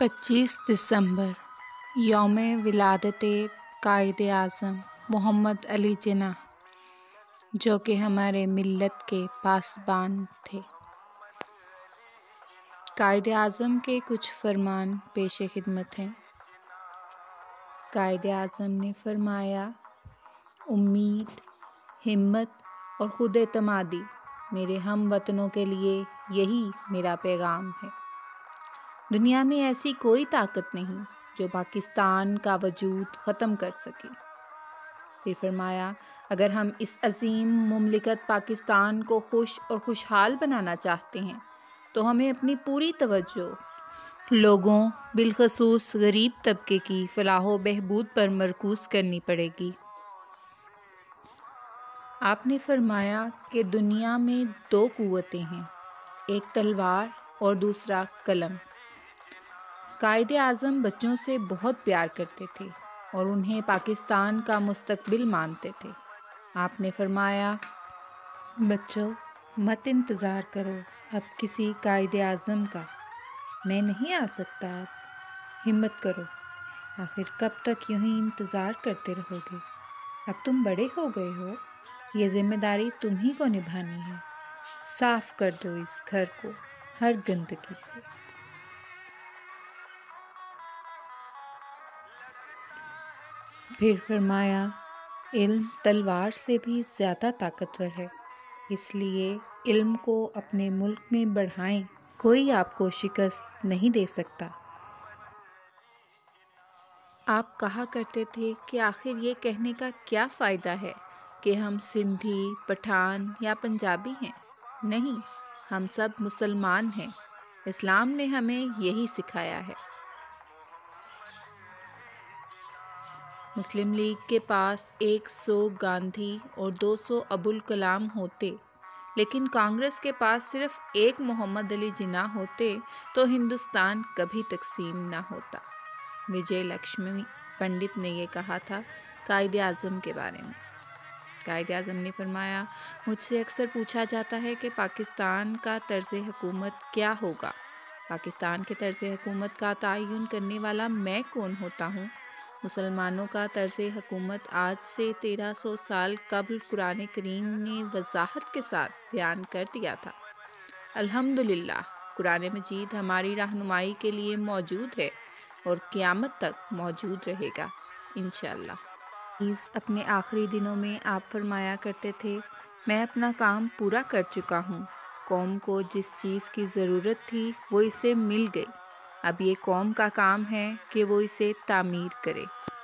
25 दिसंबर यौम विलादत कायदे आज़म मोहम्मद अली जिन्ना, जो कि हमारे मिल्लत के पासबान थे। कायदे आज़म के कुछ फरमान पेश खिदमत हैं। कायदे आज़म ने फरमाया, उम्मीद, हिम्मत और खुद एतमादी मेरे हम वतनों के लिए यही मेरा पैगाम है। दुनिया में ऐसी कोई ताकत नहीं जो पाकिस्तान का वजूद ख़त्म कर सके। फिर फरमाया, अगर हम इस अजीम मुमलिकत पाकिस्तान को खुश और खुशहाल बनाना चाहते हैं तो हमें अपनी पूरी तवज्जो लोगों, बिलखसूस गरीब तबके की फलाहो बहबूद पर मरकूज़ करनी पड़ेगी। आपने फरमाया कि दुनिया में दो कुव्वतें हैं, एक तलवार और दूसरा कलम। कायदे आज़म बच्चों से बहुत प्यार करते थे और उन्हें पाकिस्तान का मुस्तकबिल मानते थे। आपने फरमाया, बच्चों मत इंतज़ार करो अब किसी कायदे आज़म का, मैं नहीं आ सकता, आप हिम्मत करो, आखिर कब तक यूं ही इंतज़ार करते रहोगे? अब तुम बड़े हो गए हो, ये जिम्मेदारी तुम्ही को निभानी है। साफ कर दो इस घर को हर गंदगी से। फिर फरमाया, इल्म तलवार से भी ज़्यादा ताकतवर है, इसलिए इल्म को अपने मुल्क में बढ़ाएं, कोई आपको शिकस्त नहीं दे सकता। आप कहा करते थे कि आखिर ये कहने का क्या फ़ायदा है कि हम सिंधी, पठान या पंजाबी हैं। नहीं, हम सब मुसलमान हैं। इस्लाम ने हमें यही सिखाया है। मुस्लिम लीग के पास 100 गांधी और 200 अबुल कलाम होते, लेकिन कांग्रेस के पास सिर्फ एक मोहम्मद अली जिन्ना होते तो हिंदुस्तान कभी तकसीम ना होता। विजय लक्ष्मी पंडित ने यह कहा था कायदे आज़म के बारे में। कायदे आज़म ने फरमाया, मुझसे अक्सर पूछा जाता है कि पाकिस्तान का तर्ज हुकूमत क्या होगा। पाकिस्तान के तर्ज हुकूमत का तयन करने वाला मैं कौन होता हूँ? मुसलमानों का तर्ज हुकूमत आज से 1300 साल कबल कुरान करीम ने वजाहत के साथ बयान कर दिया था। अल्हम्दुलिल्लाह, कुरान मजीद हमारी रहनुमाई के लिए मौजूद है और क़यामत तक मौजूद रहेगा, इंशाअल्लाह। इस अपने आखिरी दिनों में आप फरमाया करते थे, मैं अपना काम पूरा कर चुका हूँ। कौम को जिस चीज़ की ज़रूरत थी वो इसे मिल गई। अब ये कौम का काम है कि वो इसे तामीर करे।